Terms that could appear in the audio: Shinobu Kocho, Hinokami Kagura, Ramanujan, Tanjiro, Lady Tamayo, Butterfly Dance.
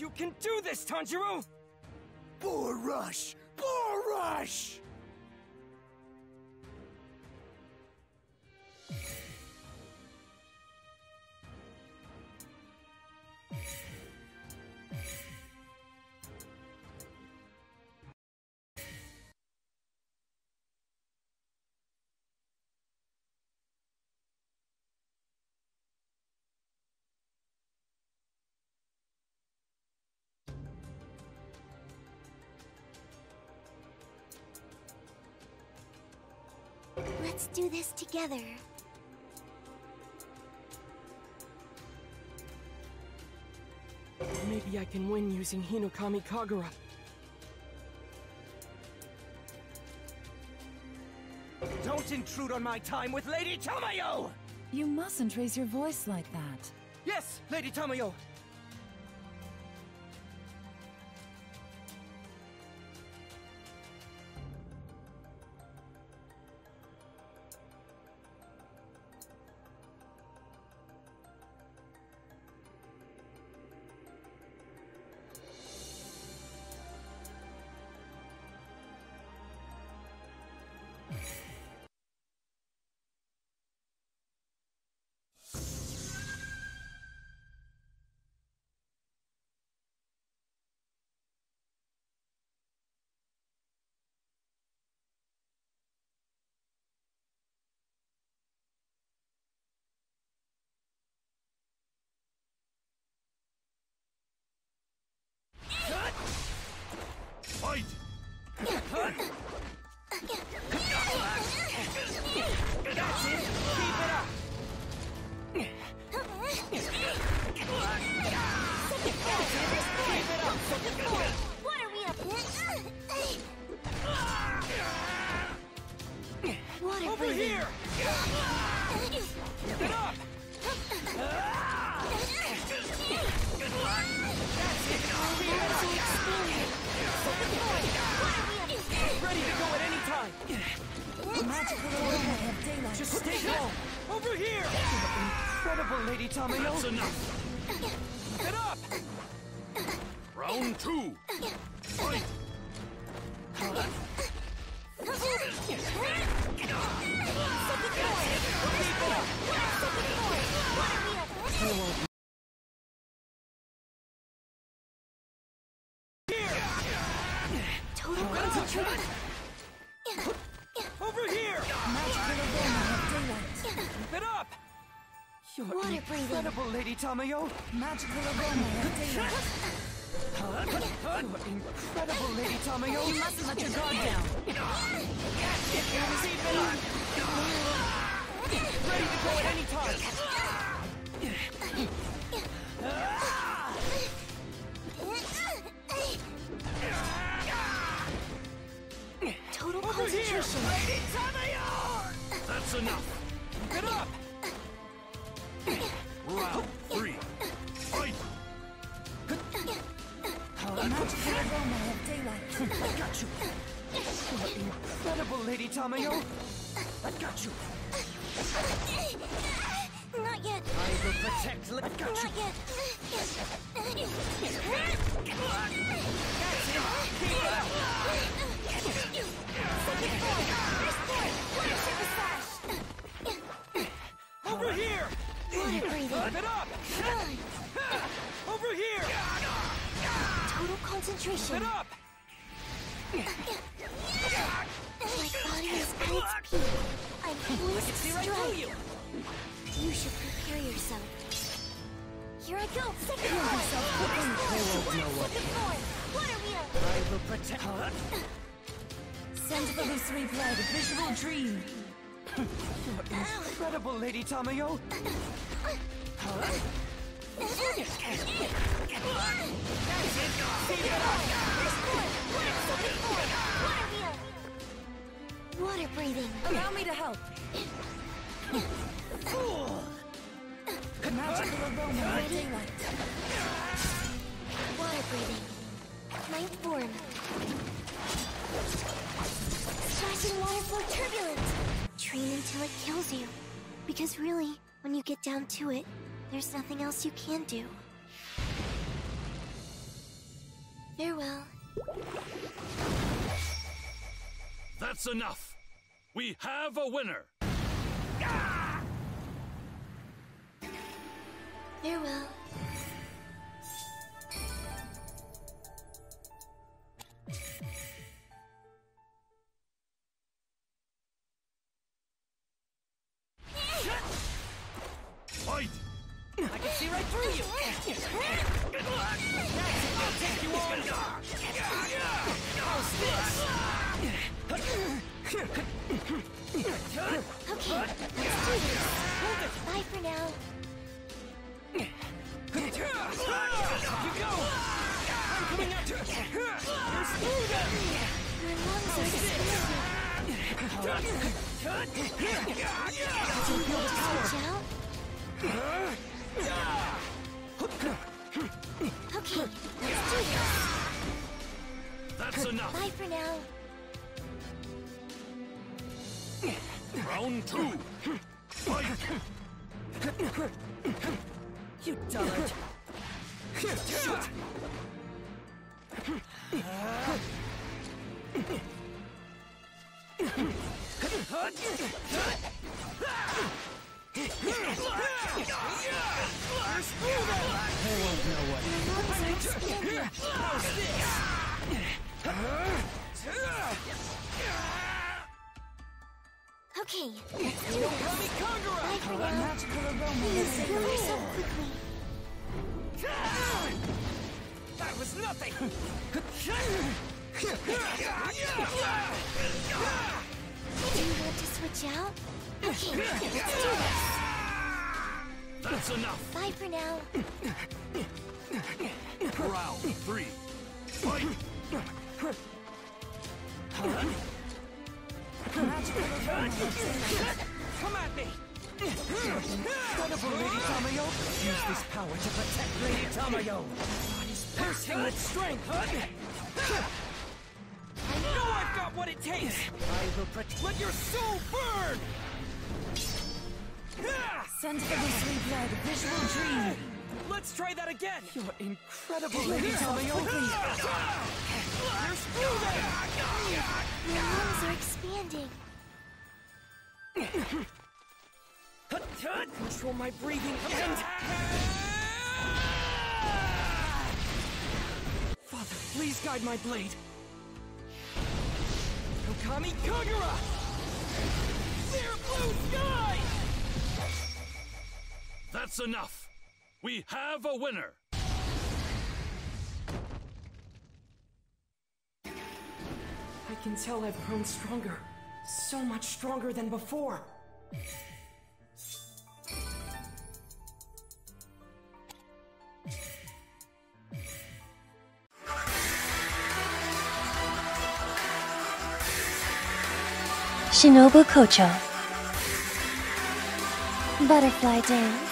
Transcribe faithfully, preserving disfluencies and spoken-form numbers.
You can do this, Tanjiro! Bull rush! Bull rush! Let's do this together. Maybe I can win using Hinokami Kagura. Don't intrude on my time with Lady Tamayo! You mustn't raise your voice like that. Yes, Lady Tamayo! Fight! That's it! Keep it up! What are we up to? What are over here! Get up! Good luck! That's it! Keep it up! Ready to go at any time. The magical overhead of daylight. Just stay calm. Over here. Incredible, Lady Tamayo. That's enough. Get up. Round two. Fight. Something over here! Magical keep it up! You're water incredible, breathing. Lady Tamayo! Magical you're incredible, Lady Tamayo! You mustn't let your guard down! Ready to go at any time! Total over concentration. Here, Lady Tamayo! That's enough. Get up. Round three. Fight. Magical aroma of daylight. I got you. Incredible, Lady Tamayo. I got you. Not yet. I will protect. I got not you. Yet. That's it. Keep it up. Over here! Keep it up! Over here! Total concentration. Keep it up! My body is at its peak. I can see right through you. You should prepare yourself. Here I go! Second floor! What are we at? I will protect her. Send the illusory blood, a visual dream. You're incredible, Lady Tamayo. Huh? That's it. Save it up. Water breathing. Allow me to help. Magical aroma of daylight. Water breathing. Mind form. Slashing water flow turbulence! Train until it kills you. Because really, when you get down to it, there's nothing else you can do. Farewell. That's enough. We have a winner. Ah! Farewell. My blade. Hinokami Kagura! Clear blue sky! That's enough. We have a winner. I can tell I've grown stronger. So much stronger than before. Shinobu Kocho Butterfly Dance.